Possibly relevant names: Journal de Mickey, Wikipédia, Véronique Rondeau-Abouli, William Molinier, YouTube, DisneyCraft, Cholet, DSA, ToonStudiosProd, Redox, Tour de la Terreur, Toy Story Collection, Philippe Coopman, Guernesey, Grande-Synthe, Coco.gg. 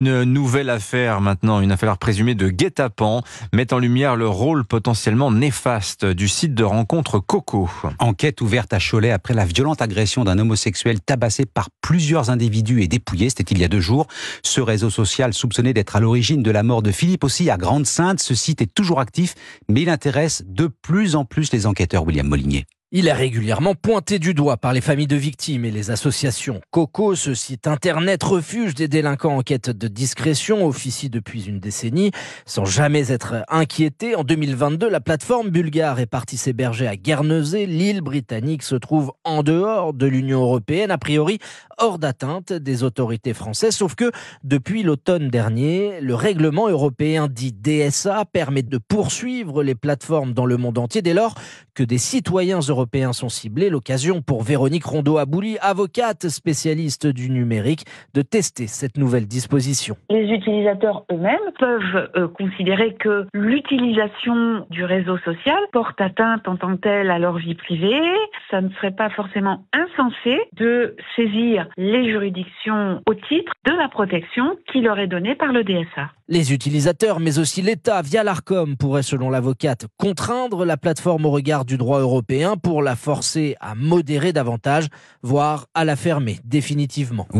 Une nouvelle affaire maintenant, une affaire présumée de guet-apens, met en lumière le rôle potentiellement néfaste du site de rencontre Coco. Enquête ouverte à Cholet après la violente agression d'un homosexuel tabassé par plusieurs individus et dépouillé, c'était il y a 2 jours. Ce réseau social soupçonné d'être à l'origine de la mort de Philippe aussi à Grande-Synthe. Ce site est toujours actif, mais il intéresse de plus en plus les enquêteurs. William Molinier. Il est régulièrement pointé du doigt par les familles de victimes et les associations. Coco, ce site internet refuge des délinquants en quête de discrétion, officie depuis une décennie sans jamais être inquiété. En 2022, la plateforme bulgare est partie s'héberger à Guernesey. L'île britannique se trouve en dehors de l'Union européenne, a priori hors d'atteinte des autorités françaises. Sauf que depuis l'automne dernier, le règlement européen dit DSA permet de poursuivre les plateformes dans le monde entier dès lors que des citoyens européens sont ciblés. L'occasion pour Véronique Rondeau-Abouli, avocate spécialiste du numérique, de tester cette nouvelle disposition. Les utilisateurs eux-mêmes peuvent considérer que l'utilisation du réseau social porte atteinte en tant que telle à leur vie privée. Ça ne serait pas forcément insensé de saisir les juridictions au titre de la protection qui leur est donnée par le DSA. Les utilisateurs, mais aussi l'État, via l'ARCOM, pourraient, selon l'avocate, contraindre la plateforme au regard du droit européen pour la forcer à modérer davantage, voire à la fermer définitivement.